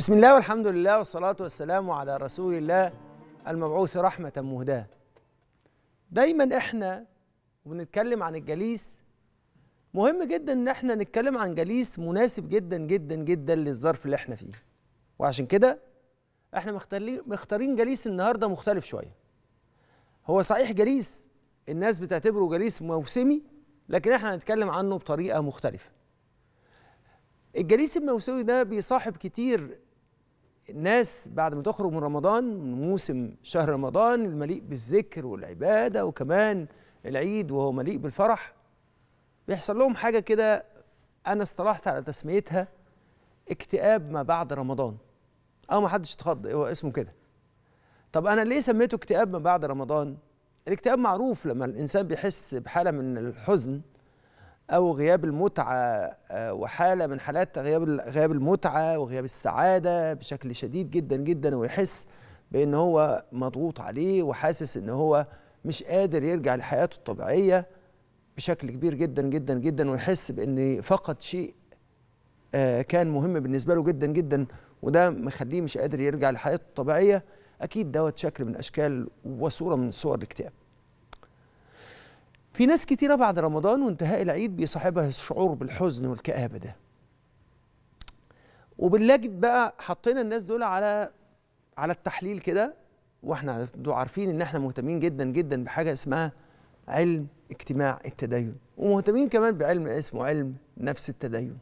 بسم الله والحمد لله والصلاة والسلام على رسول الله المبعوث رحمة مهداة. دايما احنا وبنتكلم عن الجليس مهم جدا ان احنا نتكلم عن جليس مناسب جدا جدا جدا للظرف اللي احنا فيه، وعشان كده احنا مختارين جليس النهارده مختلف شوية. هو صحيح جليس الناس بتعتبره جليس موسمي، لكن احنا هنتكلم عنه بطريقة مختلفة. الجليس الموسمي ده بيصاحب كتير الناس بعد ما تخرج من رمضان، من موسم شهر رمضان المليء بالذكر والعبادة، وكمان العيد وهو مليء بالفرح. بيحصل لهم حاجة كده أنا اصطلحت على تسميتها اكتئاب ما بعد رمضان، أو ما حدش اتخض، هو اسمه كده. طب أنا ليه سميته اكتئاب ما بعد رمضان؟ الاكتئاب معروف لما الإنسان بيحس بحالة من الحزن أو غياب المتعة، وحالة من حالات غياب المتعة وغياب السعادة بشكل شديد جدا جدا، ويحس بأن هو مضغوط عليه وحاسس أن هو مش قادر يرجع لحياته الطبيعية بشكل كبير جدا جدا جدا، ويحس بأن فقد شيء كان مهم بالنسبة له جدا جدا، وده مخليه مش قادر يرجع لحياته الطبيعية. أكيد دوت شكل من أشكال وصورة من صور الاكتئاب. في ناس كتيرة بعد رمضان وانتهاء العيد بيصاحبها الشعور بالحزن والكآبة ده، وبنلاجد بقى حطينا الناس دول على التحليل كده، واحنا عارفين ان احنا مهتمين جدا جدا بحاجة اسمها علم اجتماع التدين، ومهتمين كمان بعلم اسمه علم نفس التدين.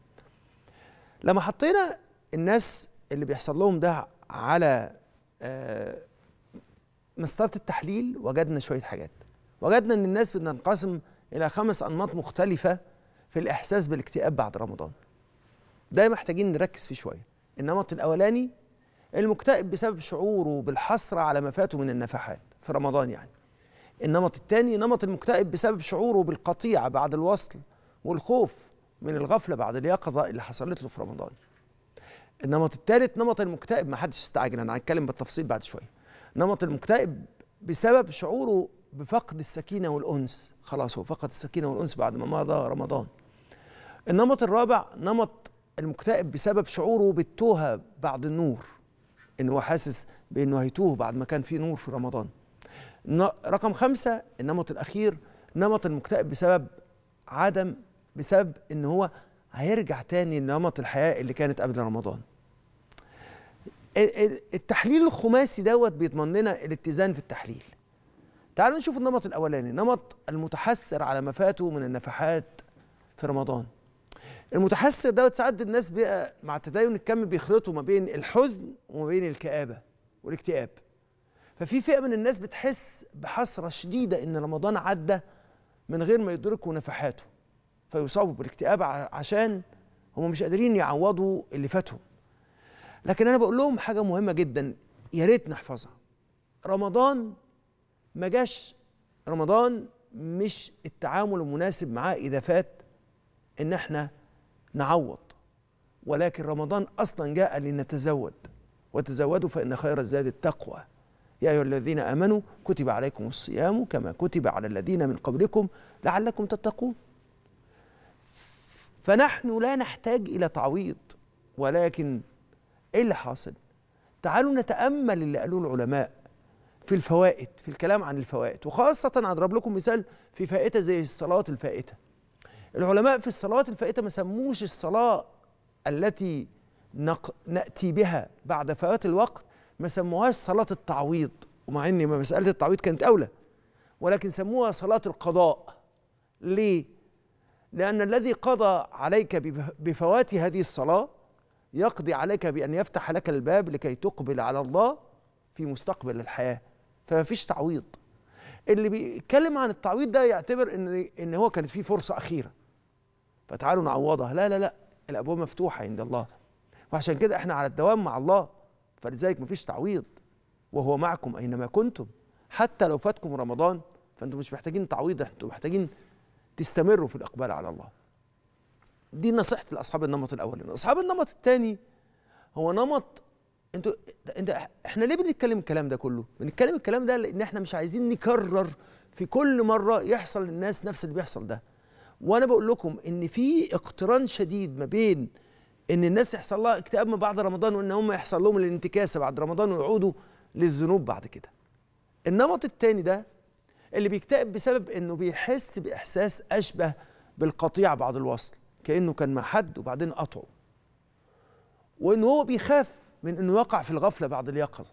لما حطينا الناس اللي بيحصل لهم ده على مسطرة التحليل وجدنا شوية حاجات. وجدنا أن الناس بتنقسم إلى 5 أنماط مختلفة في الإحساس بالاكتئاب بعد رمضان. ده محتاجين نركز فيه شوية. النمط الأولاني المكتئب بسبب شعوره بالحسرة على ما فاته من النفحات في رمضان يعني. النمط الثاني نمط المكتئب بسبب شعوره بالقطيعة بعد الوصل والخوف من الغفلة بعد اليقظة اللي حصلت له في رمضان. النمط الثالث نمط المكتئب، ما حدش يستعجل أنا هتكلم بالتفصيل بعد شوية. نمط المكتئب بسبب شعوره بفقد السكينة والأنس، خلاص هو فقد السكينة والأنس بعد ما مضى رمضان. النمط الرابع نمط المكتئب بسبب شعوره بالتوهة بعد النور، إن هو حاسس بأنه هيتوه بعد ما كان في نور في رمضان. رقم 5 النمط الأخير نمط المكتئب بسبب إن هو هيرجع تاني لنمط الحياة اللي كانت قبل رمضان. التحليل الخماسي دوت بيضمن لنا الاتزان في التحليل. تعالوا نشوف النمط الأولاني، نمط المتحسر على ما فاته من النفحات في رمضان. المتحسر دوت ساعات الناس بقى مع التدين الكمي بيخلطوا ما بين الحزن وما بين الكآبة والاكتئاب. ففي فئة من الناس بتحس بحسرة شديدة إن رمضان عدى من غير ما يدركوا نفحاته، فيصابوا بالاكتئاب عشان هم مش قادرين يعوضوا اللي فاتهم. لكن أنا بقول لهم حاجة مهمة جدا يا ريت نحفظها. رمضان ما جاش، رمضان مش التعامل المناسب معاه إذا فات إن احنا نعوض، ولكن رمضان أصلا جاء لنتزود، وتزودوا فإن خير الزاد التقوى. يا أيها الذين آمنوا كتب عليكم الصيام كما كتب على الذين من قبلكم لعلكم تتقون. فنحن لا نحتاج إلى تعويض، ولكن إيه اللي حاصل؟ تعالوا نتأمل اللي قالوه العلماء في الفوائد، في الكلام عن الفوائد، وخاصة هضرب لكم مثال في فائتة زي الصلاة الفائتة. العلماء في الصلاة الفائتة ما سموش الصلاة التي نأتي بها بعد فوات الوقت، ما سموهاش صلاة التعويض، ومع إن مسألة التعويض كانت أولى، ولكن سموها صلاة القضاء. ليه؟ لأن الذي قضى عليك بفوات هذه الصلاة يقضي عليك بأن يفتح لك الباب لكي تقبل على الله في مستقبل الحياة، فما فيش تعويض. اللي بيتكلم عن التعويض ده يعتبر ان هو كانت فيه فرصة أخيرة فتعالوا نعوضها. لا لا لا، الأبواب مفتوحة عند الله، وعشان كده احنا على الدوام مع الله، فلذلك ما فيش تعويض، وهو معكم أينما كنتم. حتى لو فاتكم رمضان فأنتم مش محتاجين تعويض، انتم محتاجين تستمروا في الإقبال على الله. دي نصيحة لأصحاب النمط الأولاني. أصحاب النمط الثاني هو نمط احنا ليه بنتكلم الكلام ده كله؟ بنتكلم الكلام ده لأن احنا مش عايزين نكرر في كل مرة يحصل للناس نفس اللي بيحصل ده. وأنا بقول لكم إن في اقتران شديد ما بين ان الناس يحصل لها اكتئاب من بعد رمضان، وان هم يحصل لهم الانتكاسه بعد رمضان ويعودوا للذنوب بعد كده. النمط الثاني ده اللي بيكتئب بسبب انه بيحس باحساس اشبه بالقطيع بعد الوصل، كانه كان مع حد وبعدين قطعه، وانه هو بيخاف من انه يقع في الغفله بعد اليقظه.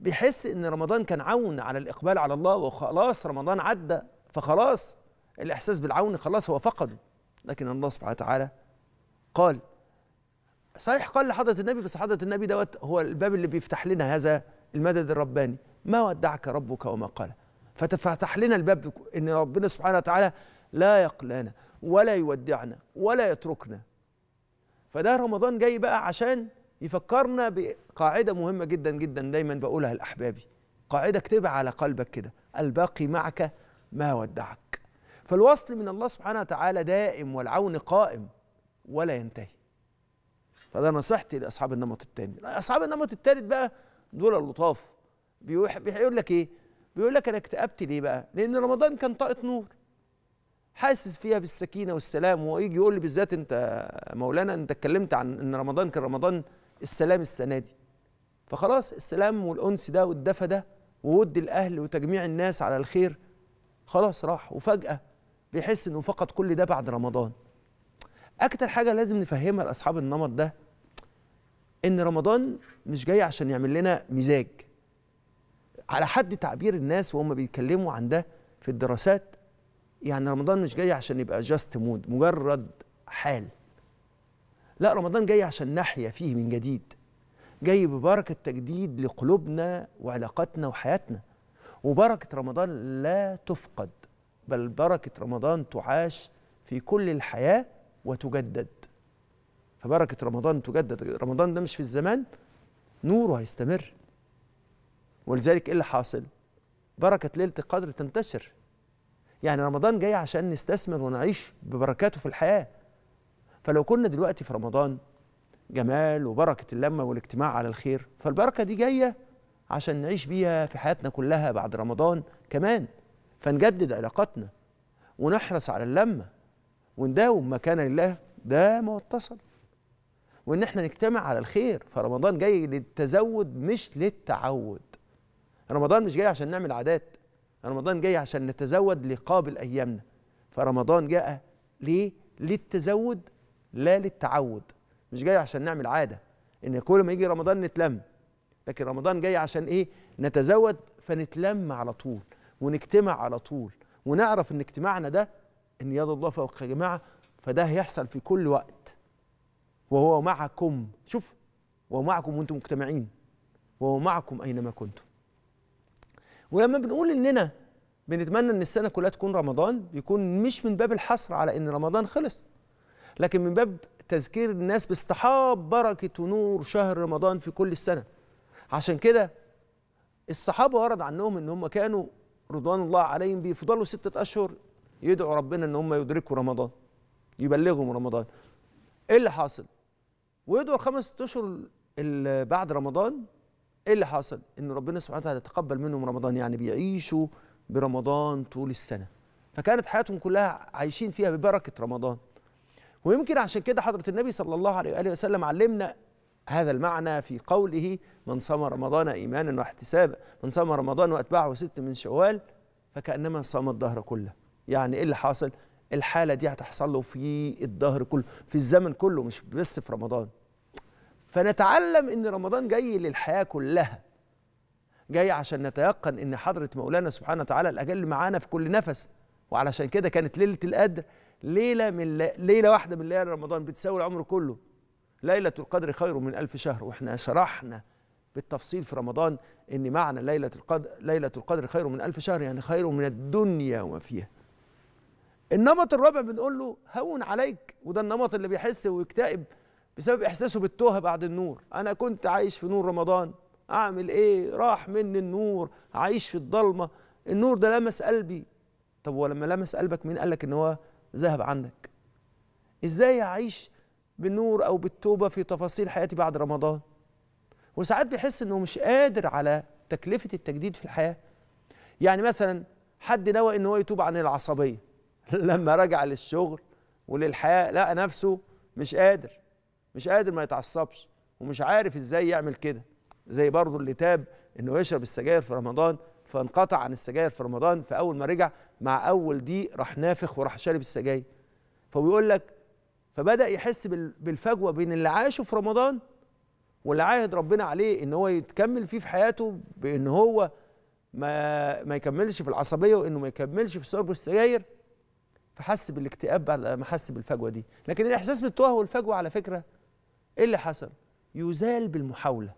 بيحس ان رمضان كان عون على الاقبال على الله، وخلاص رمضان عدى، فخلاص الاحساس بالعون خلاص هو فقده. لكن الله سبحانه وتعالى قال، صحيح قال لحضرة النبي، بس حضرة النبي دوت هو الباب اللي بيفتح لنا هذا المدد الرباني، ما ودعك ربك وما قال، فتفتح لنا الباب ان ربنا سبحانه وتعالى لا يقلانا ولا يودعنا ولا يتركنا. فده رمضان جاي بقى عشان يفكرنا بقاعدة مهمة جدا جدا، دايما بقولها لأحبابي، قاعدة اكتبها على قلبك كده، الباقي معك ما ودعك. فالوصل من الله سبحانه وتعالى دائم، والعون قائم ولا ينتهي. فده نصيحتي لأصحاب النمط الثاني. أصحاب النمط الثالث بقى دول اللطاف، بيقول لك إيه؟ بيقول لك أنا اكتئبت ليه بقى؟ لأن رمضان كان طاقة نور، حاسس فيها بالسكينة والسلام. ويجي يقول لي بالذات أنت مولانا، أنت اتكلمت عن إن رمضان كان رمضان السلام السنة دي، فخلاص السلام والأنس ده والدفى ده وود الأهل وتجميع الناس على الخير خلاص راح، وفجأة بيحس إنه فقد كل ده بعد رمضان. أكتر حاجة لازم نفهمها لأصحاب النمط ده إن رمضان مش جاي عشان يعمل لنا مزاج. على حد تعبير الناس وهم بيتكلموا عن ده في الدراسات، يعني رمضان مش جاي عشان يبقى جاست مود، مجرد حال. لا، رمضان جاي عشان نحيا فيه من جديد، جاي ببركة تجديد لقلوبنا وعلاقاتنا وحياتنا. وبركة رمضان لا تفقد، بل بركة رمضان تعاش في كل الحياة وتجدد. فبركة رمضان تجدد، رمضان ده مش في الزمان، نوره هيستمر. ولذلك ايه اللي حاصل؟ بركة ليلة القدر تنتشر. يعني رمضان جاي عشان نستثمر ونعيش ببركاته في الحياة. فلو كنا دلوقتي في رمضان جمال وبركة اللمة والاجتماع على الخير، فالبركة دي جاية عشان نعيش بيها في حياتنا كلها بعد رمضان كمان، فنجدد علاقاتنا ونحرص على اللمة ونداوم ما كان لله ده ما اتصل، وإن احنا نجتمع على الخير. فرمضان جاي للتزود مش للتعود. رمضان مش جاي عشان نعمل عادات، رمضان جاي عشان نتزود لقابل أيامنا. فرمضان جاء ليه؟ للتزود لا للتعود. مش جاي عشان نعمل عادة إن كل ما يجي رمضان نتلم، لكن رمضان جاي عشان إيه؟ نتزود، فنتلم على طول ونجتمع على طول، ونعرف إن اجتماعنا ده إن يد الله فوق جماعة، فده هيحصل في كل وقت. وهو معكم، شوف، وهو معكم وأنتم مجتمعين، وهو معكم أينما كنتم. ولما بنقول إننا بنتمنى إن السنة كلها تكون رمضان، بيكون مش من باب الحصر على إن رمضان خلص، لكن من باب تذكير الناس باستحاب بركة ونور شهر رمضان في كل السنة. عشان كده الصحابة ورد عنهم إن هم كانوا رضوان الله عليهم بيفضلوا 6 أشهر يدعوا ربنا إن هم يدركوا رمضان، يبلغهم رمضان. إيه اللي حاصل؟ ويدعوا 5 أشهر اللي بعد رمضان، إيه اللي حاصل؟ إن ربنا سبحانه وتعالى يتقبل منهم رمضان، يعني بيعيشوا برمضان طول السنة. فكانت حياتهم كلها عايشين فيها ببركة رمضان. ويمكن عشان كده حضرة النبي صلى الله عليه وآله وسلم علمنا هذا المعنى في قوله من صام رمضان إيمانا واحتسابا، من صام رمضان وأتباعه 6 من شوال فكأنما صام الدهر كله. يعني إيه اللي حاصل؟ الحالة دي هتحصل له في الدهر كله، في الزمن كله، مش بس في رمضان. فنتعلم إن رمضان جاي للحياة كلها، جاي عشان نتيقن إن حضرة مولانا سبحانه وتعالى الأجل معانا في كل نفس. وعلشان كده كانت ليلة القدر ليلة واحدة من ليالي رمضان بتساوي العمر كله. ليلة القدر خير من 1000 شهر، واحنا شرحنا بالتفصيل في رمضان إن معنى ليلة القدر خير من 1000 شهر يعني خير من الدنيا وما فيها. النمط الرابع بنقول له هون عليك، وده النمط اللي بيحس ويكتئب بسبب إحساسه بالتوه بعد النور. أنا كنت عايش في نور رمضان، أعمل إيه؟ راح مني النور، عايش في الضلمة. النور ده لمس قلبي. طب ولما لمس قلبك مين قالك إن هو ذهب عنك؟ إزاي أعيش بالنور أو بالتوبة في تفاصيل حياتي بعد رمضان؟ وساعات بيحس إنه مش قادر على تكلفة التجديد في الحياة. يعني مثلا حد نوى إن هو يتوب عن العصبية لما رجع للشغل وللحياة لقى نفسه مش قادر، مش قادر ما يتعصبش ومش عارف ازاي يعمل كده. زي برضه اللي تاب انه يشرب السجاير في رمضان فانقطع عن السجاير في رمضان، فاول ما رجع مع اول دي راح نافخ وراح شارب السجاير. فبيقول لك فبدا يحس بالفجوه بين اللي عاشه في رمضان واللي عاهد ربنا عليه ان هو يتكمل فيه في حياته، بان هو ما يكملش في العصبيه وانه ما يكملش في شرب السجاير. فحس بالاكتئاب بعد ما حس بالفجوه دي. لكن الاحساس بالتوه والفجوه على فكره ايه اللي حصل؟ يزال بالمحاوله.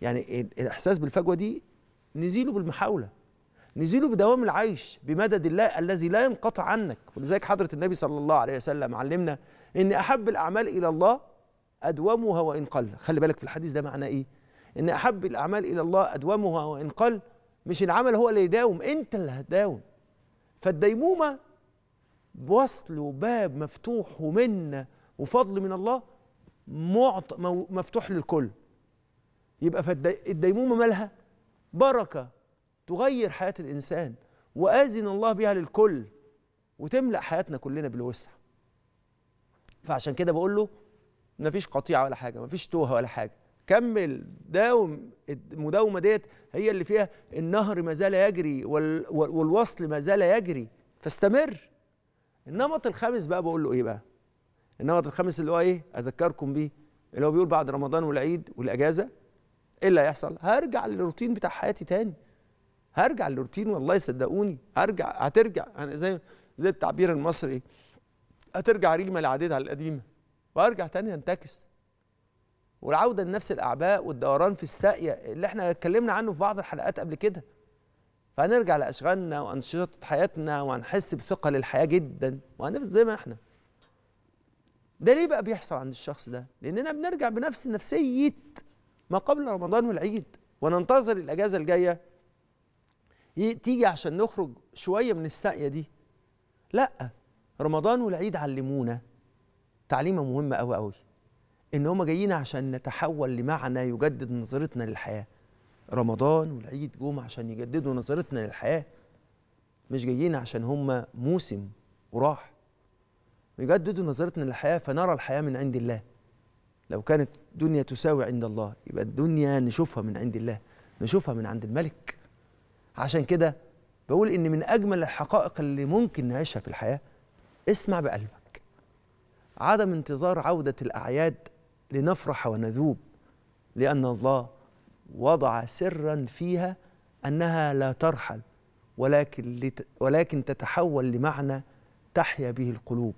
يعني الاحساس بالفجوه دي نزيله بالمحاوله، نزيله بدوام العيش بمدد الله الذي لا ينقطع عنك. ولذلك حضره النبي صلى الله عليه وسلم علمنا ان احب الاعمال الى الله ادومها وان قل. خلي بالك في الحديث ده معناه ايه؟ ان احب الاعمال الى الله ادومها وان قل، مش العمل هو اللي يداوم، انت اللي هتداوم. فالديمومه بوصل وباب مفتوح ومنه وفضل من الله مفتوح للكل. يبقى فالديمومه مالها؟ بركه تغير حياه الانسان، واذن الله بها للكل وتملا حياتنا كلنا بالوسع. فعشان كده بقول له مفيش قطيعه ولا حاجه، مفيش توهه ولا حاجه، كمل داوم. المداومه ديت هي اللي فيها النهر ما زال يجري والوصل ما زال يجري، فاستمر. النمط الخامس بقى بقول له ايه بقى؟ النمط الخامس اللي هو ايه؟ اذكركم بيه، اللي هو بيقول بعد رمضان والعيد والاجازه ايه اللي هيحصل؟ هرجع للروتين بتاع حياتي تاني. هرجع للروتين والله صدقوني، هترجع يعني زي التعبير المصري، هترجع ريمه العديد على القديمه، وارجع تاني انتكس. والعوده لنفس الاعباء والدوران في الساقيه اللي احنا اتكلمنا عنه في بعض الحلقات قبل كده. فهنرجع لاشغالنا وانشطه حياتنا وهنحس بثقه للحياه جدا وهنفضل زي ما احنا. ده ليه بقى بيحصل عند الشخص ده؟ لاننا بنرجع بنفس نفسيه ما قبل رمضان والعيد، وننتظر الاجازه الجايه تيجي عشان نخرج شويه من الساقيه دي. لا، رمضان والعيد علمونا تعليمه مهمه قوي قوي، ان هما جايين عشان نتحول لمعنى يجدد نظرتنا للحياه. رمضان والعيد جم عشان يجددوا نظرتنا للحياه، مش جايين عشان هما موسم وراح. يجددوا نظرتنا للحياه فنرى الحياه من عند الله. لو كانت الدنيا تساوي عند الله يبقى الدنيا نشوفها من عند الله، نشوفها من عند الملك. عشان كده بقول ان من اجمل الحقائق اللي ممكن نعيشها في الحياه اسمع بقلبك. عدم انتظار عوده الاعياد لنفرح ونذوب، لأن الله وضع سرا فيها أنها لا ترحل ولكن تتحول لمعنى تحيا به القلوب،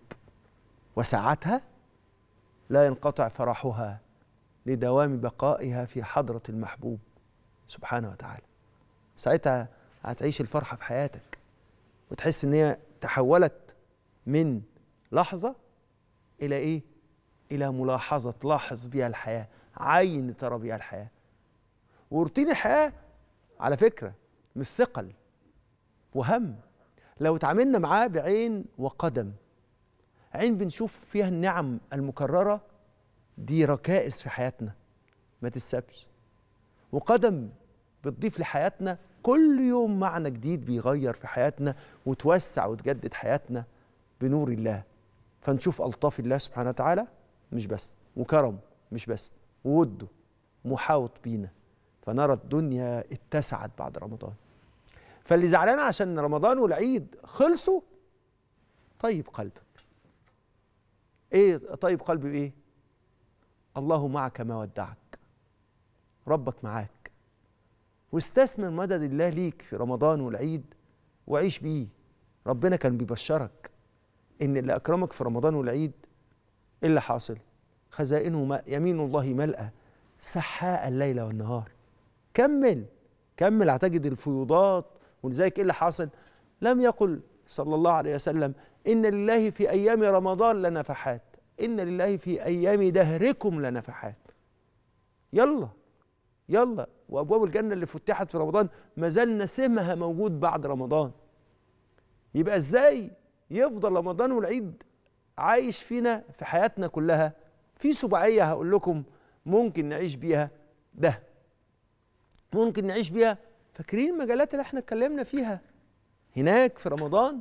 وساعتها لا ينقطع فرحها لدوام بقائها في حضرة المحبوب سبحانه وتعالى. ساعتها هتعيش الفرحة في حياتك وتحس إن هي تحولت من لحظة إلى إيه؟ إلى ملاحظة تلاحظ بيها الحياة، عين ترى بيها الحياة. وروتين الحياة على فكرة مش ثقل وهم، لو اتعاملنا معاه بعين وقدم، عين بنشوف فيها النعم المكررة دي ركائز في حياتنا ما تتسابش، وقدم بتضيف لحياتنا كل يوم معنى جديد بيغير في حياتنا وتوسع وتجدد حياتنا بنور الله. فنشوف ألطاف الله سبحانه وتعالى مش بس، وكرم مش بس، ووده محاوط بينا، فنرى الدنيا اتسعت بعد رمضان. فاللي زعلان عشان رمضان والعيد خلصوا، طيب قلبك. ايه طيب قلبي بايه؟ الله معك ما ودعك، ربك معاك، واستثمر مدد الله ليك في رمضان والعيد وعيش بيه. ربنا كان بيبشرك ان اللي اكرمك في رمضان والعيد ايه اللي حاصل؟ خزائنه يمين الله ملأى سحاء الليل والنهار. كمل كمل هتجد الفيوضات. ولذلك ايه اللي حاصل؟ لم يقل صلى الله عليه وسلم ان لله في ايام رمضان لنفحات، ان لله في ايام دهركم لنفحات. يلا يلا، وابواب الجنه اللي فتحت في رمضان ما زال نسمها موجود بعد رمضان. يبقى ازاي يفضل رمضان والعيد عايش فينا في حياتنا كلها؟ في سباعية هقول لكم ممكن نعيش بيها ده، ممكن نعيش بيها. فاكرين المجالات اللي احنا اتكلمنا فيها هناك في رمضان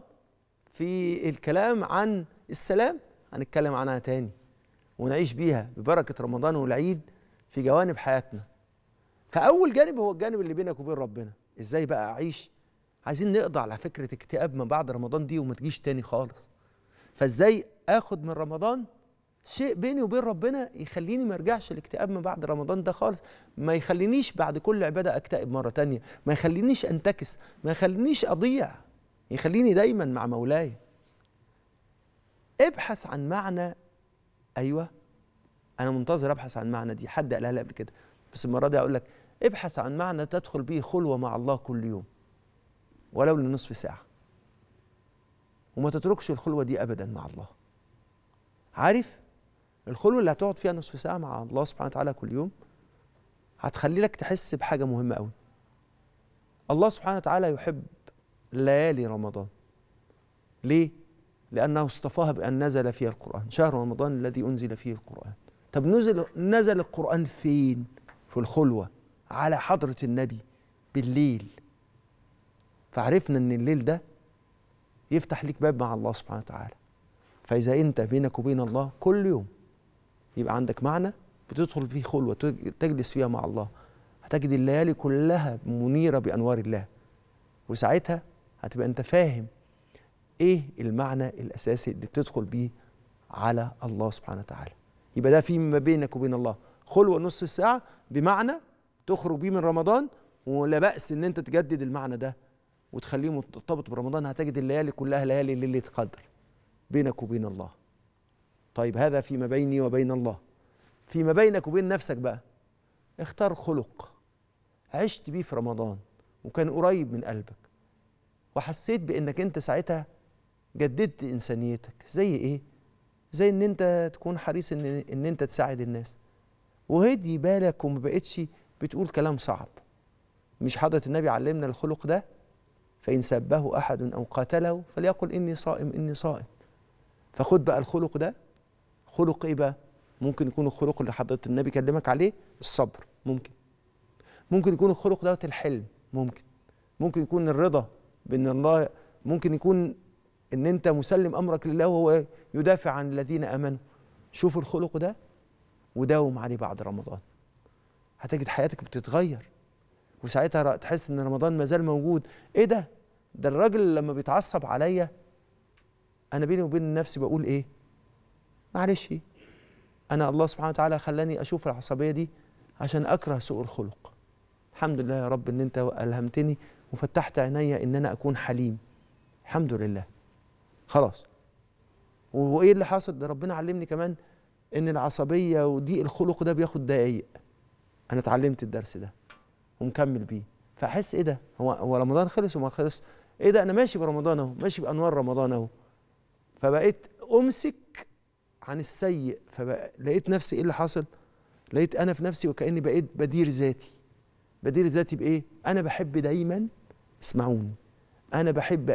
في الكلام عن السلام؟ هنتكلم عنها تاني. ونعيش بيها ببركة رمضان والعيد في جوانب حياتنا. فأول جانب هو الجانب اللي بينك وبين ربنا، إزاي بقى أعيش؟ عايزين نقضي على فكرة اكتئاب ما بعد رمضان دي وما تجيش تاني خالص. فإزاي آخد من رمضان شيء بيني وبين ربنا يخليني ما ارجعش الاكتئاب ما بعد رمضان ده خالص، ما يخلينيش بعد كل عبادة اكتئب مرة تانية، ما يخلينيش انتكس، ما يخلينيش أضيع، يخليني دايما مع مولاي. ابحث عن معنى. أيوه أنا منتظر أبحث عن معنى، دي حد قالها لي قبل كده بس المرة دي هقول لك ابحث عن معنى تدخل به خلوة مع الله كل يوم ولو لنصف ساعة، وما تتركش الخلوة دي أبدا مع الله. عارف الخلوة اللي هتقعد فيها نصف ساعة مع الله سبحانه وتعالى كل يوم هتخلي لك تحس بحاجة مهمة قوي. الله سبحانه وتعالى يحب ليالي رمضان. ليه؟ لأنه اصطفاها بأن نزل فيها القرآن، شهر رمضان الذي أنزل فيه القرآن. طب نزل القرآن فين؟ في الخلوة على حضرة النبي بالليل. فعرفنا أن الليل ده يفتح لك باب مع الله سبحانه وتعالى. فإذا أنت بينك وبين الله كل يوم يبقى عندك معنى بتدخل فيه خلوة تجلس فيها مع الله، هتجد الليالي كلها منيرة بأنوار الله. وساعتها هتبقى أنت فاهم إيه المعنى الأساسي اللي بتدخل بيه على الله سبحانه وتعالى. يبقى ده فيما بينك وبين الله خلوة نص الساعة بمعنى تخرج بيه من رمضان، ولا بأس إن أنت تجدد المعنى ده وتخليه مرتبط برمضان، هتجد الليالي كلها ليالي ليلة قدر بينك وبين الله. طيب هذا فيما بيني وبين الله. فيما بينك وبين نفسك بقى اختار خلق عشت بيه في رمضان وكان قريب من قلبك وحسيت بأنك أنت ساعتها جددت إنسانيتك. زي إيه؟ زي إن أنت تكون حريص إن أنت تساعد الناس، وهدي بالك وما بقتش بتقول كلام صعب. مش حضرة النبي علمنا الخلق ده؟ فإن سبه أحد أو قاتله فليقل إني صائم إني صائم. فخد بقى الخلق ده. خلق إيه بقى؟ ممكن يكون الخلق اللي حضرة النبي كلمك عليه الصبر، ممكن يكون الخلق ده الحلم، ممكن يكون الرضا بأن الله، ممكن يكون أن أنت مسلم أمرك لله وهو يدافع عن الذين آمنوا. شوف الخلق ده وداوم عليه بعد رمضان، هتجد حياتك بتتغير. وساعتها تحس أن رمضان ما زال موجود. إيه ده؟ ده الراجل لما بيتعصب عليا أنا بيني وبين نفسي بقول إيه؟ معلش أنا الله سبحانه وتعالى خلاني أشوف العصبية دي عشان أكره سوء الخلق. الحمد لله يا رب أن أنت ألهمتني وفتحت عينيا أن أنا أكون حليم، الحمد لله. خلاص. وإيه اللي حاصل؟ ده ربنا علمني كمان أن العصبية وضيق الخلق ده بياخد دقايق. أنا اتعلمت الدرس ده ومكمل بيه. فأحس إيه ده؟ هو رمضان خلص وما خلص؟ إيه ده؟ أنا ماشي برمضان أهو، ماشي بأنوار رمضان أهو. فبقيت أمسك عن السيء، فلقيت نفسي إيه اللي حاصل؟ لقيت أنا في نفسي وكأني بقيت بدير ذاتي. بدير ذاتي بإيه؟ أنا بحب دايما، اسمعوني، أنا بحب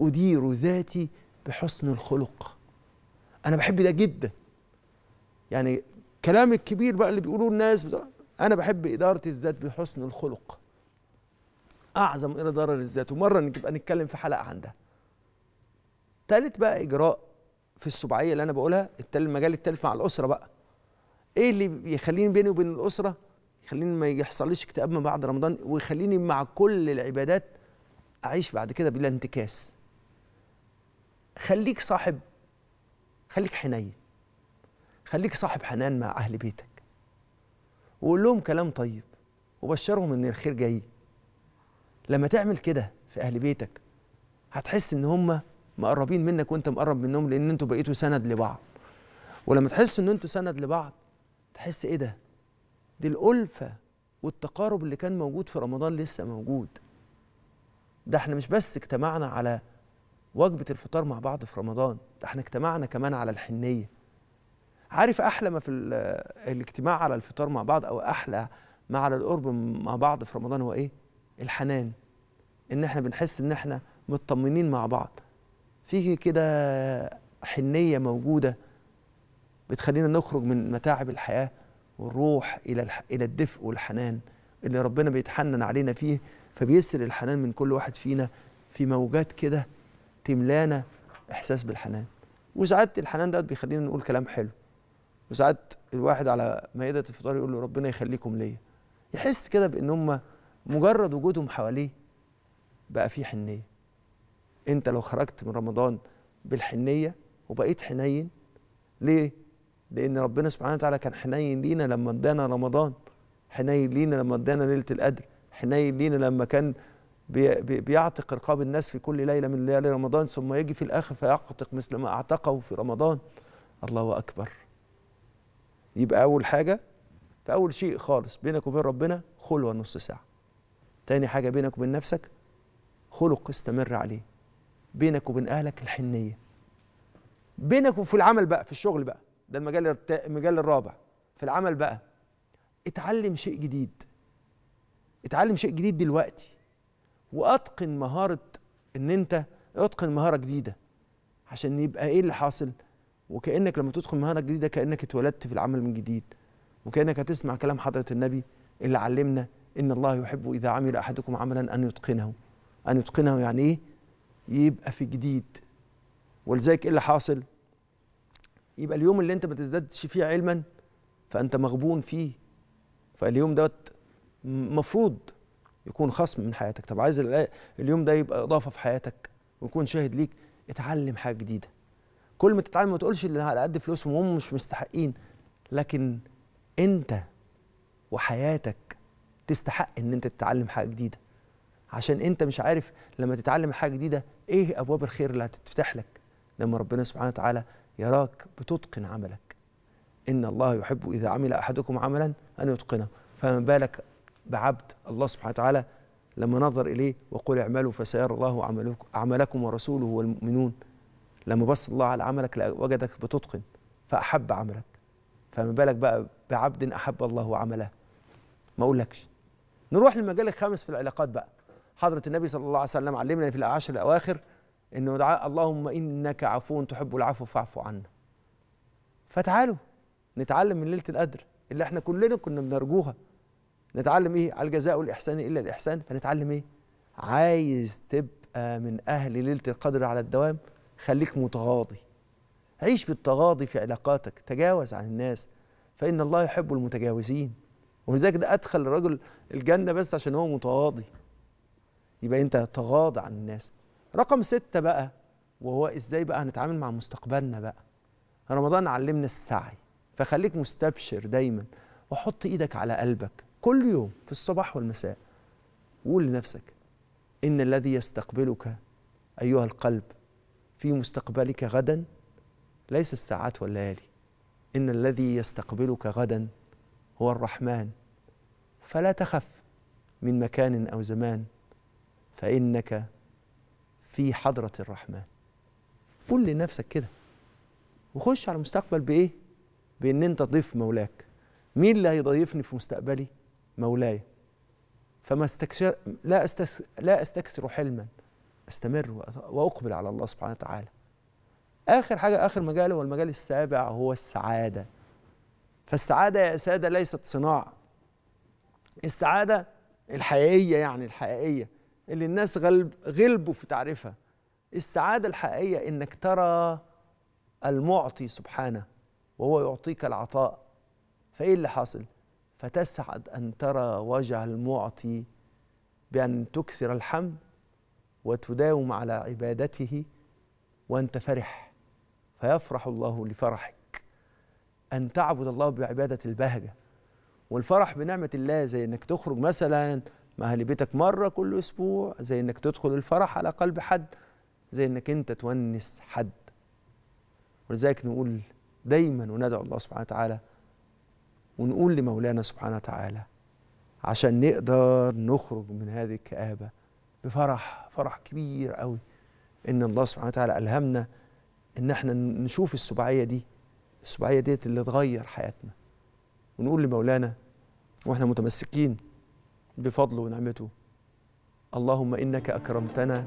أدير ذاتي بحسن الخلق. أنا بحب ده جدا. يعني كلام الكبير بقى اللي بيقولوه الناس، أنا بحب إدارة الذات بحسن الخلق. أعظم إدارة للذات، ومرة نبقى نتكلم في حلقة عن ده. تالت بقى إجراء في السبعية اللي أنا بقولها، المجال التالت مع الأسرة بقى. إيه اللي بيخليني بيني وبين الأسرة؟ يخليني ما يحصليش اكتئاب ما بعد رمضان، ويخليني مع كل العبادات أعيش بعد كده بلا انتكاس. خليك صاحب، خليك حنين، خليك صاحب حنان مع أهل بيتك، وقول لهم كلام طيب وبشرهم إن الخير جاي. لما تعمل كده في أهل بيتك هتحس إن هم مقربين منك وأنت مقرب منهم، لأن أنتوا بقيتوا سند لبعض. ولما تحس إن أنتوا سند لبعض تحس إيه ده؟ دي الألفة والتقارب اللي كان موجود في رمضان لسه موجود. ده احنا مش بس اجتمعنا على وجبة الفطار مع بعض في رمضان، ده احنا اجتمعنا كمان على الحنية. عارف أحلى ما في الاجتماع على الفطار مع بعض أو أحلى ما على القرب مع بعض في رمضان هو إيه؟ الحنان. إن احنا بنحس إن احنا مطمنين مع بعض. فيه كده حنية موجودة بتخلينا نخرج من متاعب الحياة ونروح إلى الدفء والحنان اللي ربنا بيتحنن علينا فيه، فبيسر الحنان من كل واحد فينا في موجات كده تملانا إحساس بالحنان. وساعات الحنان ده بيخلينا نقول كلام حلو، وساعات الواحد على مائدة الفطار يقول له ربنا يخليكم ليا، يحس كده بان هم مجرد وجودهم حواليه بقى فيه حنيه. انت لو خرجت من رمضان بالحنيه وبقيت حنين، ليه؟ لان ربنا سبحانه وتعالى كان حنين لينا لما ادانا رمضان، حنين لينا لما ادانا ليله القدر، حنين لينا لما كان بيعتق رقاب الناس في كل ليله من ليالي رمضان، ثم يجي في الاخر فيعتق مثل ما اعتقه في رمضان. الله اكبر. يبقى اول حاجه، فاول شيء خالص بينك وبين ربنا خلوه نص ساعه. تاني حاجه بينك وبين نفسك خلق استمر عليه. بينك وبين اهلك الحنيه. بينك وفي العمل بقى، في الشغل بقى، ده المجال الرابع. في العمل بقى اتعلم شيء جديد. اتعلم شيء جديد دلوقتي واتقن مهاره، ان انت اتقن مهاره جديده، عشان يبقى ايه اللي حاصل؟ وكانك لما تدخل مهاره جديده كانك اتولدت في العمل من جديد، وكانك هتسمع كلام حضره النبي اللي علمنا ان الله يحب اذا عمل احدكم عملا ان يتقنه. ان يتقنه يعني ايه؟ يبقى في جديد. ولذلك ايه اللي حاصل؟ يبقى اليوم اللي انت ما تزدادش فيه علما فانت مغبون فيه، فاليوم دوت مفروض يكون خصم من حياتك. طب عايز اليوم ده يبقى اضافه في حياتك ويكون شاهد ليك، اتعلم حاجه جديده. كل ما تتعلم ما تقولش اللي على قد فلوسهم وهم مش مستحقين، لكن انت وحياتك تستحق ان انت تتعلم حاجه جديده، عشان انت مش عارف لما تتعلم حاجه جديده ايه ابواب الخير اللي هتتفتح لك لما ربنا سبحانه وتعالى يراك بتتقن عملك. ان الله يحب اذا عمل احدكم عملا ان يتقنه، فما بالك بعبد الله سبحانه وتعالى لما نظر اليه وقل اعملوا فسيرى الله عملكم ورسوله والمؤمنون. لما بص الله على عملك وجدك بتتقن فاحب عملك، فما بالك بقى بعبد احب الله عمله. ما اقولكش. نروح للمجال الخامس في العلاقات بقى. حضرة النبي صلى الله عليه وسلم علمنا في العشر الأواخر إنه دعاء اللهم إنك عفو تحب العفو فاعفو عنا. فتعالوا نتعلم من ليلة القدر اللي احنا كلنا كنا بنرجوها. نتعلم إيه؟ على الجزاء والإحسان إلا الإحسان، فنتعلم إيه؟ عايز تبقى من أهل ليلة القدر على الدوام، خليك متغاضي. عيش بالتغاضي في علاقاتك، تجاوز عن الناس فإن الله يحب المتجاوزين. ولذلك ده أدخل الرجل الجنة بس عشان هو متغاضي. يبقى انت تغاضى عن الناس. رقم 6 بقى، وهو ازاي بقى هنتعامل مع مستقبلنا بقى. رمضان علمنا السعي، فخليك مستبشر دايما، وحط ايدك على قلبك كل يوم في الصباح والمساء، وقول لنفسك ان الذي يستقبلك ايها القلب في مستقبلك غدا ليس الساعات والليالي، ان الذي يستقبلك غدا هو الرحمن، فلا تخف من مكان او زمان فإنك في حضرة الرحمن. قول لنفسك كده، وخش على المستقبل بإيه؟ بإن أنت تضيف مولاك. مين اللي هيضيفني في مستقبلي؟ مولاي. فما استكثر، لا أستكثر حلما، أستمر وأقبل على الله سبحانه وتعالى. آخر حاجة، آخر مجال، هو المجال السابع، هو السعادة. فالسعادة يا سادة ليست صناعة. السعادة الحقيقية، يعني الحقيقية اللي الناس غلبوا في تعريفها. السعادة الحقيقية إنك ترى المعطي سبحانه وهو يعطيك العطاء، فإيه اللي حاصل؟ فتسعد أن ترى وجه المعطي بأن تكثر الحمد وتداوم على عبادته وأنت فرح، فيفرح الله لفرحك. أن تعبد الله بعبادة البهجة، والفرح بنعمة الله زي إنك تخرج مثلاً مع أهل بيتك مرة كل أسبوع، زي إنك تدخل الفرح على قلب حد، زي إنك أنت تونس حد. ولذلك نقول دايما وندعو الله سبحانه وتعالى ونقول لمولانا سبحانه وتعالى عشان نقدر نخرج من هذه الكآبة بفرح، فرح كبير قوي إن الله سبحانه وتعالى ألهمنا إن احنا نشوف السبعية دي، السبعية ديت اللي تغير حياتنا. ونقول لمولانا وإحنا متمسكين بفضله ونعمته: اللهم إنك أكرمتنا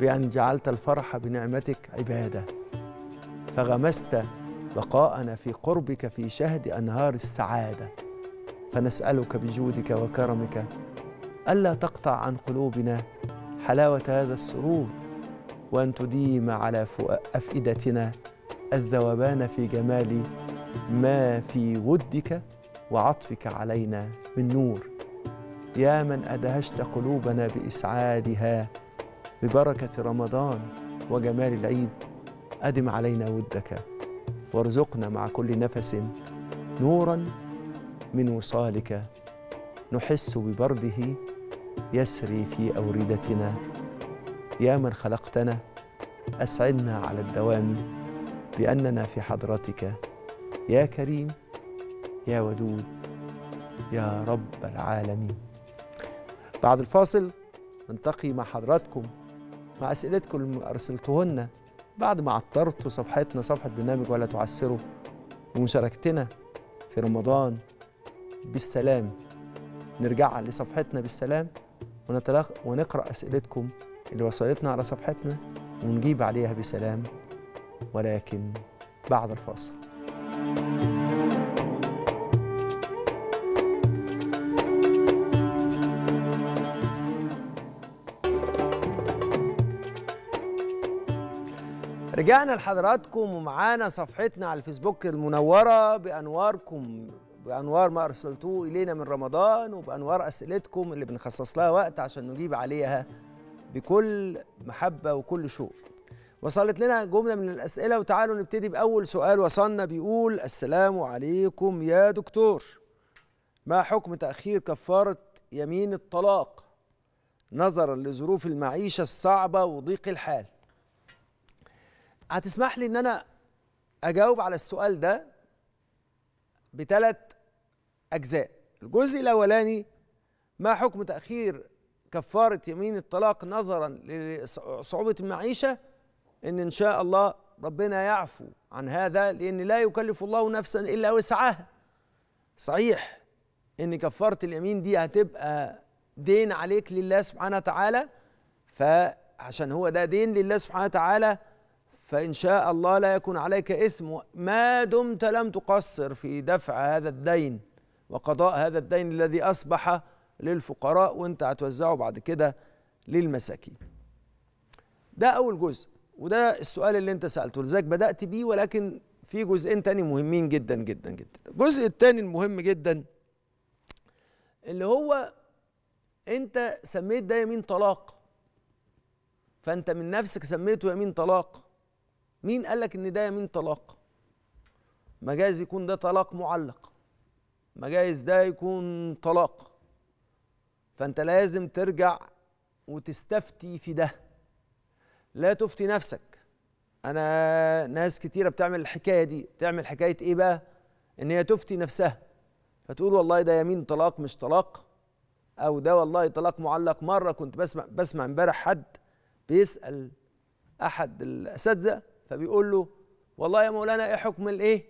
بأن جعلت الفرح بنعمتك عبادة، فغمست بقاءنا في قربك في شهد أنهار السعادة، فنسألك بجودك وكرمك ألا تقطع عن قلوبنا حلاوة هذا السرور، وأن تديم على أفئدتنا الذوبان في جمال ما في ودك وعطفك علينا من نور. يا من أدهشت قلوبنا بإسعادها ببركة رمضان وجمال العيد، أدم علينا ودك وارزقنا مع كل نفس نوراً من وصالك نحس ببرده يسري في أوردتنا. يا من خلقتنا أسعدنا على الدوام لأننا في حضرتك يا كريم يا ودود يا رب العالمين. بعد الفاصل نلتقي مع حضراتكم مع أسئلتكم اللي أرسلتهن بعد ما عطرتوا صفحتنا، صفحة برنامج ولا تعسروا، ومشاركتنا في رمضان بالسلام. نرجع لصفحتنا بالسلام ونقرأ أسئلتكم اللي وصلتنا على صفحتنا ونجيب عليها بسلام، ولكن بعد الفاصل. رجعنا لحضراتكم ومعانا صفحتنا على الفيسبوك المنورة بأنواركم، بأنوار ما أرسلتوه إلينا من رمضان وبأنوار أسئلتكم اللي بنخصص لها وقت عشان نجيب عليها بكل محبة وكل شوق. وصلت لنا جملة من الأسئلة، وتعالوا نبتدي بأول سؤال وصلنا بيقول: السلام عليكم يا دكتور، ما حكم تأخير كفارة يمين الطلاق نظرا لظروف المعيشة الصعبة وضيق الحال؟ هتسمح لي ان انا اجاوب على السؤال ده بثلاث اجزاء. الجزء الاولاني: ما حكم تاخير كفاره يمين الطلاق نظرا لصعوبه المعيشه؟ ان شاء الله ربنا يعفو عن هذا، لان لا يكلف الله نفسا الا وسعها. صحيح ان كفاره اليمين دي هتبقى دين عليك لله سبحانه وتعالى، فعشان هو ده دين لله سبحانه وتعالى فإن شاء الله لا يكون عليك إثم ما دمت لم تقصر في دفع هذا الدين وقضاء هذا الدين الذي أصبح للفقراء وأنت هتوزعه بعد كده للمساكين. ده أول جزء، وده السؤال اللي أنت سألته، لذلك بدأت بيه، ولكن في جزئين تاني مهمين جدا جدا جدا. الجزء التاني المهم جدا اللي هو أنت سميت ده يمين طلاق، فأنت من نفسك سميته يمين طلاق. مين قال لك ان ده يمين طلاق؟ ما جايز يكون ده طلاق معلق، ما جايز ده يكون طلاق، فانت لازم ترجع وتستفتي في ده، لا تفتي نفسك. انا ناس كتيره بتعمل الحكايه دي، تعمل حكايه ايه بقى؟ ان هي تفتي نفسها فتقول والله ده يمين طلاق مش طلاق، او ده والله طلاق معلق. مره كنت بسمع امبارح حد بيسال احد الاساتذه فبيقول له والله يا مولانا ايه حكم الايه؟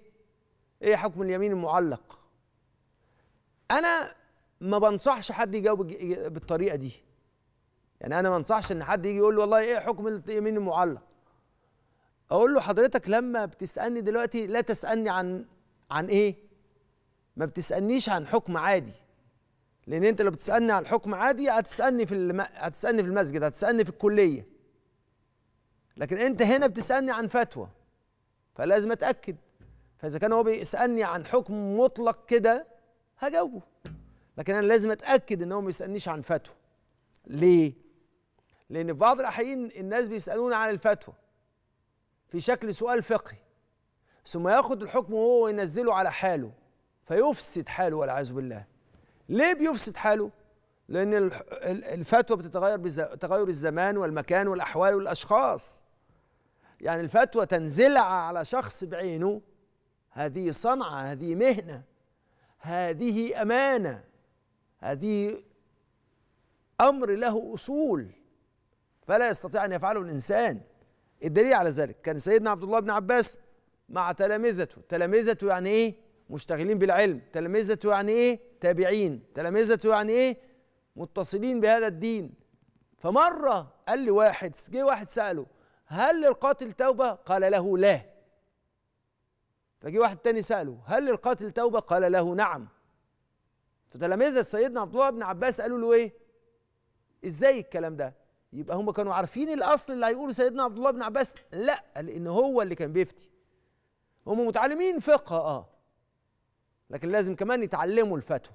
ايه حكم اليمين المعلق؟ انا ما بنصحش حد يجاوب بالطريقه دي. يعني انا ما انصحش ان حد يجي يقول له والله ايه حكم اليمين المعلق؟ اقول له حضرتك لما بتسالني دلوقتي لا تسالني عن ايه؟ ما بتسالنيش عن حكم عادي. لان انت لو بتسالني عن حكم عادي هتسالني في المسجد، هتسالني في الكليه. لكن أنت هنا بتسألني عن فتوى، فلازم أتأكد. فإذا كان هو بيسألني عن حكم مطلق كده هجاوبه، لكن أنا لازم أتأكد إن هو ما بيسألنيش عن فتوى. ليه؟ لأن في بعض الأحيان الناس بيسألوني عن الفتوى في شكل سؤال فقهي، ثم ياخد الحكم وهو وينزله على حاله فيفسد حاله والعياذ بالله. ليه بيفسد حاله؟ لأن الفتوى بتتغير بتغير الزمان والمكان والأحوال والأشخاص. يعني الفتوى تنزلع على شخص بعينه، هذه صنعة، هذه مهنة، هذه أمانة، هذه أمر له أصول فلا يستطيع أن يفعله الإنسان. الدليل على ذلك كان سيدنا عبد الله بن عباس مع تلامذته. تلامذته يعني إيه؟ مشتغلين بالعلم. تلامذته يعني إيه؟ تابعين. تلامذته يعني إيه؟ متصلين بهذا الدين. فمرة قال لي واحد، جه واحد سأله هل للقاتل توبة؟ قال له لا. فجه واحد تاني سأله هل للقاتل توبة؟ قال له نعم. فتلاميذ سيدنا عبد الله بن عباس قالوا له ايه؟ ازاي الكلام ده؟ يبقى هم كانوا عارفين الاصل اللي هيقوله سيدنا عبد الله بن عباس؟ لا، لان هو اللي كان بيفتي. هم متعلمين فقه لكن لازم كمان يتعلموا الفتوى.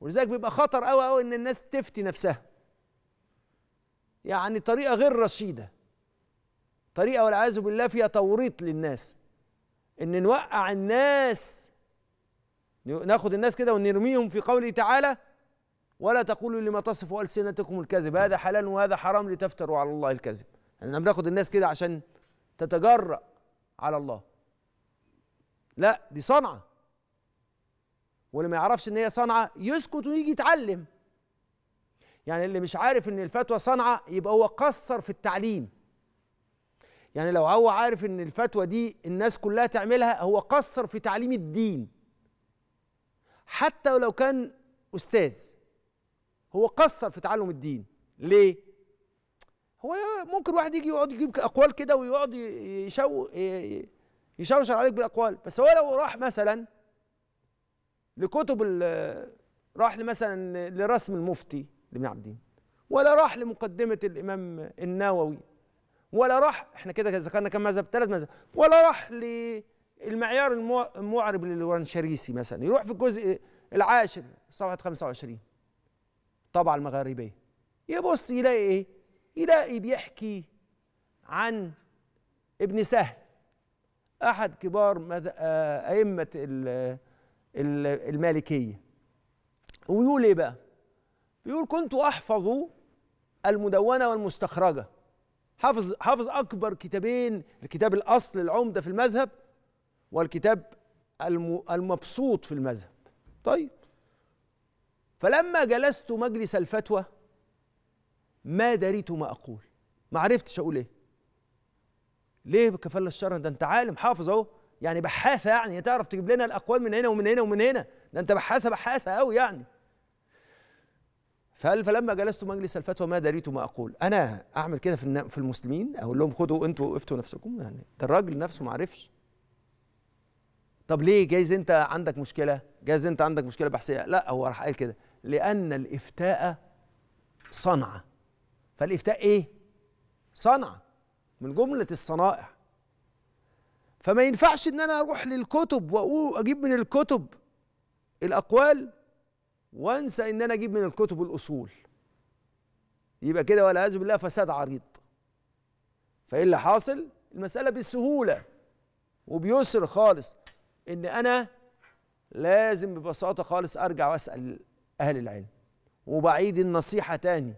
ولذلك بيبقى خطر قوي ان الناس تفتي نفسها، يعني طريقة غير رشيدة، طريقة والعياذ بالله فيها توريط للناس، ان نوقع الناس، ناخد الناس كده ونرميهم في قوله تعالى: ولا تقولوا لما تصفوا ألسنتكم الكذب هذا حلال وهذا حرام لتفتروا على الله الكذب. احنا بناخد الناس كده عشان تتجرأ على الله. لا، دي صنعة، واللي ما يعرفش ان هي صنعة يسكت ويجي يتعلم. يعني اللي مش عارف ان الفتوى صنعة يبقى هو قصر في التعليم. يعني لو هو عارف ان الفتوى دي الناس كلها تعملها، هو قصر في تعليم الدين. حتى لو كان أستاذ هو قصر في تعلم الدين. ليه؟ هو ممكن واحد يجي يقعد يجيب أقوال كده ويقعد يشوشر عليك بالأقوال، بس هو لو راح مثلا لكتب، راح مثلا لرسم المفتي لابن عابدين، ولا راح لمقدمة الإمام النووي، ولا راح، احنا كده ذكرنا كم مذهب، 3 مذاهب، ولا راح للمعيار المعرب للورنشريسي مثلا، يروح في الجزء العاشر صفحة 25 طبعة المغاربية، يبص يلاقي ايه؟ يلاقي بيحكي عن ابن سهل أحد كبار أئمة المالكية، ويقول ايه بقى؟ بيقول: كنت أحفظ المدونة والمستخرجة، حافظ أكبر كتابين، الكتاب الأصل العمدة في المذهب، والكتاب المبسوط في المذهب. طيب، فلما جلست مجلس الفتوى ما دريت ما أقول، ما عرفتش أقول إيه. ليه؟ كفل الشر، ده أنت عالم حافظ أهو، يعني بحاثة، يعني تعرف تجيب لنا الأقوال من هنا ومن هنا ومن هنا، ده أنت بحاثة أوي يعني. فلما جلست مجلس الفتوى ما دريت ما اقول. انا اعمل كده في المسلمين؟ اقول لهم خدوا انتوا افتوا نفسكم؟ يعني ده الراجل نفسه ما عرفش. طب ليه؟ جايز انت عندك مشكله، بحثيه. لا، هو راح قال كده لان الافتاء صنعه. فالافتاء ايه؟ صنعه من جمله الصنائع. فما ينفعش ان انا اروح للكتب واجيب من الكتب الاقوال وانسى ان انا اجيب من الكتب الاصول. يبقى كده والعياذ بالله فساد عريض. فايه اللي حاصل؟ المساله بسهوله وبيسر خالص، ان انا لازم ببساطه خالص ارجع واسال اهل العلم. وبعيد النصيحه تاني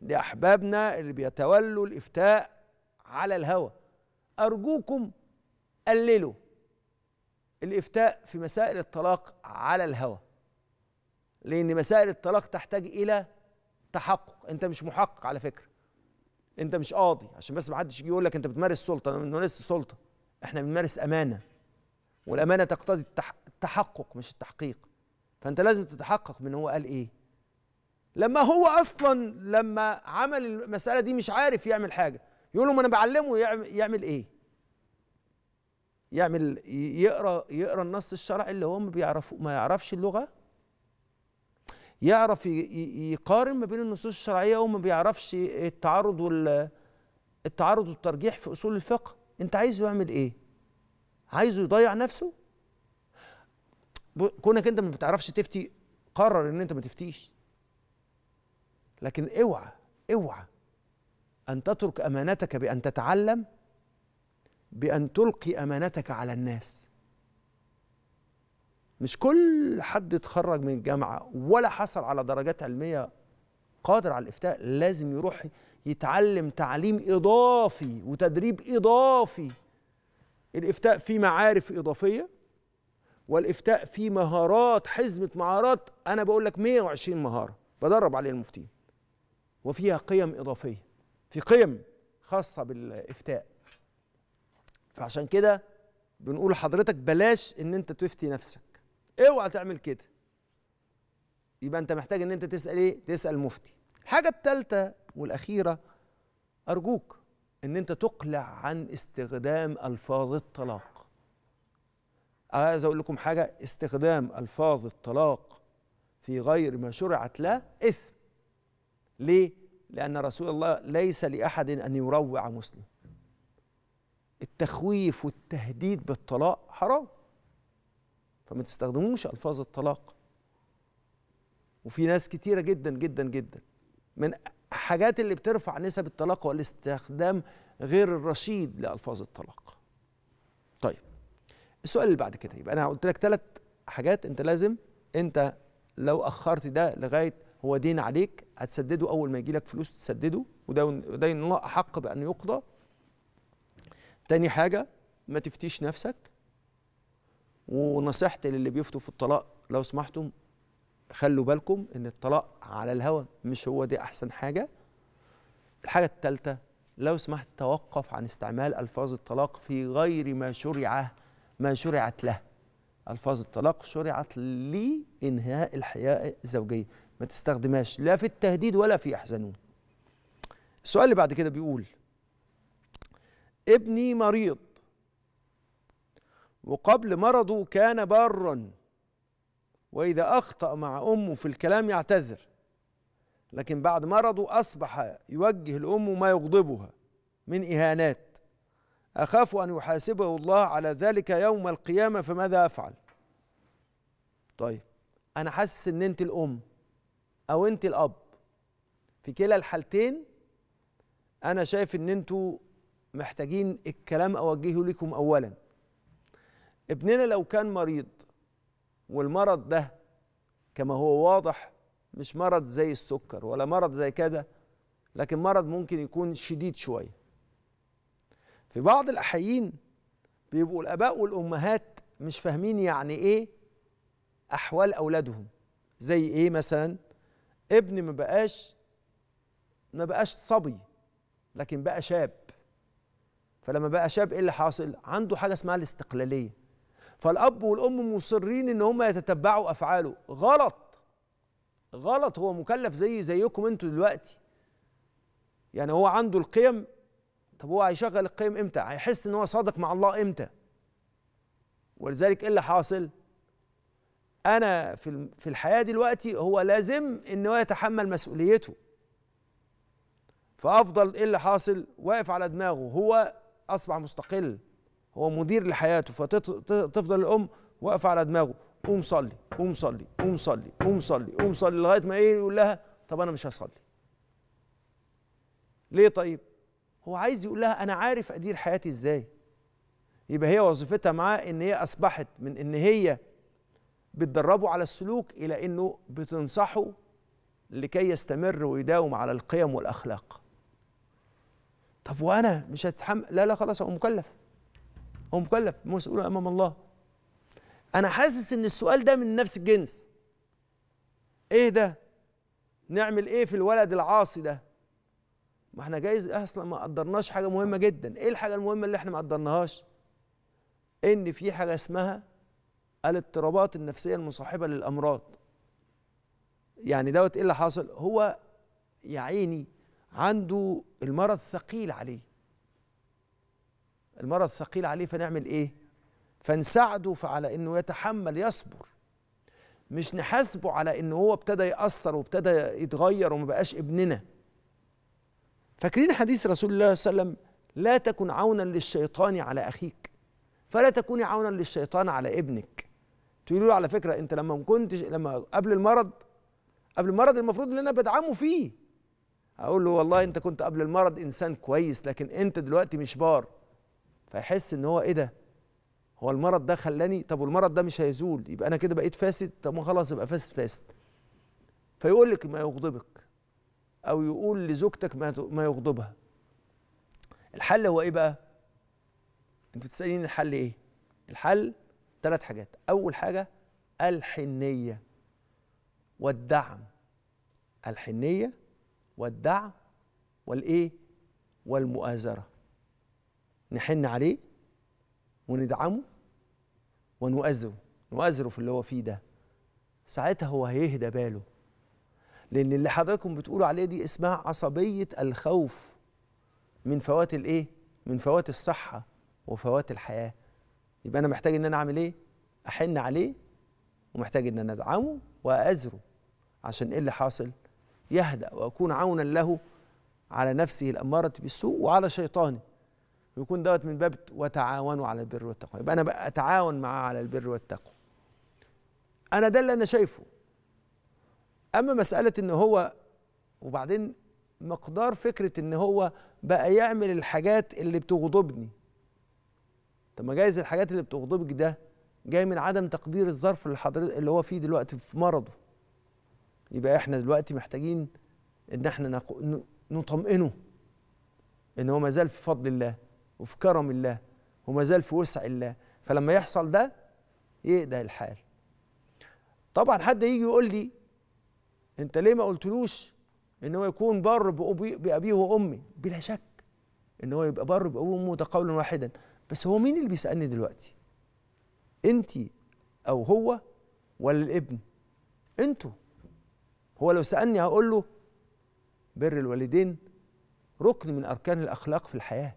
لاحبابنا اللي بيتولوا الافتاء على الهوى: ارجوكم قللوا الافتاء في مسائل الطلاق على الهوى، لأن مسائل الطلاق تحتاج إلى تحقق. أنت مش محقق على فكرة، أنت مش قاضي، عشان بس ما حدش يجي يقول لك أنت بتمارس سلطة. أنا بنمارس سلطة، إحنا بنمارس أمانة، والأمانة تقتضي التحقق مش التحقيق. فأنت لازم تتحقق من هو قال إيه. لما هو أصلا لما عمل المسألة دي مش عارف يعمل حاجة، يقول لهم أنا بعلمه يعمل إيه؟ يقرأ النص الشرعي اللي هو ما يعرفش اللغة، يعرف يقارن ما بين النصوص الشرعيه وما بيعرفش التعارض والترجيح في اصول الفقه. انت عايزه يعمل ايه؟ عايزه يضيع نفسه؟ كونك انت ما بتعرفش تفتي، قرر ان انت ما تفتيش، لكن اوعى ان تترك امانتك بان تتعلم، بان تلقي امانتك على الناس. مش كل حد اتخرج من الجامعة ولا حصل على درجات علمية قادر على الإفتاء، لازم يروح يتعلم تعليم إضافي وتدريب إضافي. الإفتاء فيه معارف إضافية، والإفتاء فيه مهارات، حزمة مهارات. أنا بقول لك 120 مهارة بدرب عليها المفتين، وفيها قيم إضافية، في قيم خاصة بالإفتاء. فعشان كده بنقول لحضرتك بلاش إن أنت تفتي نفسك، اوعى تعمل كده. يبقى انت محتاج ان انت تسال ايه؟ تسال مفتي. الحاجه الثالثه والاخيره، ارجوك ان انت تقلع عن استخدام الفاظ الطلاق. عايز اقول لكم حاجه: استخدام الفاظ الطلاق في غير ما شرعت له اثم. ليه؟ لان رسول الله: ليس لاحد ان يروع مسلم. التخويف والتهديد بالطلاق حرام، فما تستخدموش ألفاظ الطلاق. وفي ناس كتيرة جدا جدا جدا من حاجات اللي بترفع نسب الطلاق والاستخدام غير الرشيد لألفاظ الطلاق. طيب السؤال اللي بعد كده، يبقى أنا قلت لك 3 حاجات أنت لازم، أنت لو أخرت ده لغاية هو دين عليك هتسدده أول ما يجي لك فلوس تسدده، ودين الله أحق بأن يقضى. تاني حاجة ما تفتيش نفسك، ونصيحتي للي بيفتوا في الطلاق لو سمحتم خلوا بالكم إن الطلاق على الهوى مش هو دي أحسن حاجة. الحاجة التالتة لو سمحت توقف عن استعمال ألفاظ الطلاق في غير ما شرعت له. ألفاظ الطلاق شرعت لإنهاء الحياة الزوجية، ما تستخدمهاش لا في التهديد ولا في يحزنون. السؤال اللي بعد كده بيقول ابني مريض وقبل مرضه كان بارا، وإذا أخطأ مع أمه في الكلام يعتذر، لكن بعد مرضه أصبح يوجه لأمه ما يغضبها من إهانات، أخاف أن يحاسبه الله على ذلك يوم القيامة، فماذا أفعل؟ طيب أنا حاسس إن أنت الأم أو أنت الأب، في كلا الحالتين أنا شايف إن أنتوا محتاجين الكلام أوجهه لكم أولا. ابننا لو كان مريض والمرض ده كما هو واضح مش مرض زي السكر ولا مرض زي كده، لكن مرض ممكن يكون شديد شوية. في بعض الأحيان بيبقوا الآباء والأمهات مش فاهمين يعني إيه أحوال أولادهم. زي إيه مثلا؟ ابن ما بقاش صبي لكن بقى شاب، فلما بقى شاب إيه اللي حاصل؟ عنده حاجة اسمها الاستقلالية، فالأب والأم مصرين إن هم يتتبعوا أفعاله. غلط غلط، هو مكلف زيكم أنتوا دلوقتي، يعني هو عنده القيم. طب هو هيشغل القيم امتى؟ هيحس ان هو صادق مع الله امتى؟ ولذلك ايه اللي حاصل؟ انا في الحياه دلوقتي هو لازم ان هو يتحمل مسؤوليته، فافضل ايه اللي حاصل؟ واقف على دماغه، هو اصبح مستقل، هو مدير لحياته. فتفضل الام واقفه على دماغه، قوم صلي قوم صلي قوم صلي قوم صلي قوم صلي، لغايه ما ايه يقول لها طب انا مش هصلي. ليه طيب؟ هو عايز يقول لها أنا عارف أدير حياتي إزاي. يبقى هي وظيفتها معاه إن هي أصبحت من إن هي بتدربه على السلوك إلى إنه بتنصحه لكي يستمر ويداوم على القيم والأخلاق. طب وأنا مش هتحمل؟ لا خلاص، هو مكلف، هو مكلف مسؤول أمام الله. أنا حاسس إن السؤال ده من نفس الجنس. إيه ده؟ نعمل إيه في الولد العاصي ده؟ ما احنا جايز اصلا ما قدرناش حاجه مهمه جدا. ايه الحاجه المهمه اللي احنا ما قدرناهاش؟ ان في حاجه اسمها الاضطرابات النفسيه المصاحبه للامراض. يعني دوت ايه اللي حاصل؟ هو يا عيني عنده المرض ثقيل عليه، المرض ثقيل عليه، فنعمل ايه؟ فنساعده على انه يتحمل يصبر، مش نحاسبه على انه هو ابتدى يأثر وابتدى يتغير وما بقاش ابننا. فاكرين حديث رسول الله صلى الله عليه وسلم لا تكن عونا للشيطان على أخيك فلا تكوني عونا للشيطان على ابنك. تقولوا له على فكرة أنت لما كنتش، لما قبل المرض المفروض اللي أنا بدعمه فيه أقول له والله أنت كنت قبل المرض إنسان كويس، لكن أنت دلوقتي مش بار. فيحس إن هو إيه ده؟ هو المرض ده خلاني، طب والمرض ده مش هيزول، يبقى أنا كده بقيت فاسد. طب ما خلاص يبقى فاسد. فيقول لك ما يغضبك، أو يقول لزوجتك ما يغضبها. الحل هو إيه بقى؟ أنتوا بتسألين الحل إيه؟ الحل 3 حاجات، أول حاجة الحنية والدعم. الحنية والدعم والإيه؟ والمؤازرة. نحن عليه وندعمه ونؤازره، نؤازره في اللي هو فيه ده، ساعتها هو هيهدى باله. لأن اللي حضراتكم بتقولوا عليه دي اسمها عصبية الخوف من فوات الإيه؟ من فوات الصحة وفوات الحياة. يبقى أنا محتاج إن أنا أعمل إيه؟ أحن عليه، ومحتاج إن أنا أدعمه وأأزره، عشان إيه اللي حاصل؟ يهدأ، وأكون عونا له على نفسه الأمارة بالسوء وعلى شيطانه. ويكون دوت من باب وتعاونوا على البر والتقوى. يبقى انا بقى اتعاون معاه على البر والتقوى. انا ده اللي انا شايفه. اما مساله ان هو، وبعدين مقدار فكره ان هو بقى يعمل الحاجات اللي بتغضبني. طب ما جايز الحاجات اللي بتغضبك ده جاي من عدم تقدير الظرف اللي هو فيه دلوقتي في مرضه. يبقى احنا دلوقتي محتاجين ان احنا نطمئنه ان هو ما زال في فضل الله وفي كرم الله وما زال في وسع الله، فلما يحصل ده يهدى الحال. طبعا حد يجي يقول لي انت ليه ما قلتلوش ان هو يكون بر بابيه وامي؟ بلا شك ان هو يبقى بر بابيه وامه ده قولا واحدا، بس هو مين اللي بيسالني دلوقتي؟ انت او هو ولا الابن؟ انتوا. هو لو سالني هقول له بر الوالدين ركن من اركان الاخلاق في الحياه،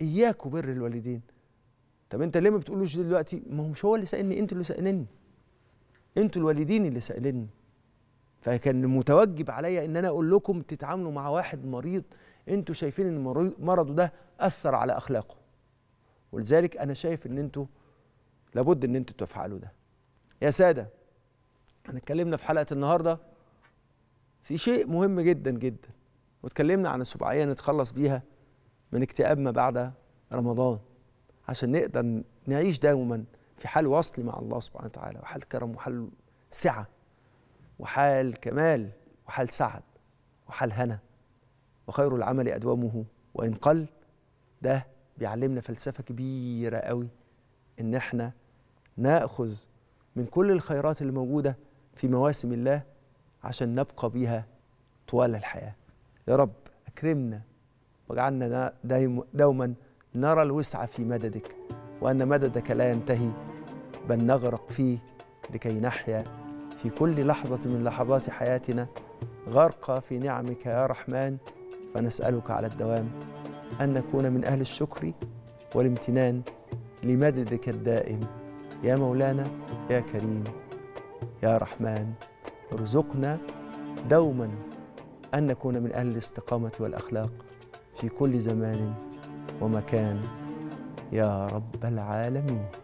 اياك وبر الوالدين. طب انت ليه ما بتقولوش دلوقتي؟ ما هو مش هو اللي سالني، انتوا اللي سالني، انتوا الوالدين اللي سالني. فكان متوجب عليا ان انا اقول لكم تتعاملوا مع واحد مريض انتوا شايفين ان مرضه ده اثر على اخلاقه، ولذلك انا شايف ان انتوا لابد ان انتوا تفعلوا ده. يا ساده، احنا اتكلمنا في حلقه النهارده في شيء مهم جدا جدا، واتكلمنا عن السباعيه نتخلص بيها من اكتئاب ما بعد رمضان عشان نقدر نعيش دائما في حال وصل مع الله سبحانه وتعالى، وحال كرم وحال سعه وحال كمال وحال سعد وحال هنا. وخير العمل ادومه وان قل. ده بيعلمنا فلسفه كبيره قوي، ان احنا ناخذ من كل الخيرات اللي موجوده في مواسم الله عشان نبقى بيها طوال الحياه. يا رب اكرمنا واجعلنا دوما نرى الوسعه في مددك، وان مددك لا ينتهي بل نغرق فيه لكي نحيا في كل لحظه من لحظات حياتنا غرقى في نعمك يا رحمن. فنسالك على الدوام ان نكون من اهل الشكر والامتنان لمددك الدائم يا مولانا يا كريم يا رحمن. ارزقنا دوما أن نكون من أهل الاستقامة والأخلاق في كل زمان ومكان يا رب العالمين.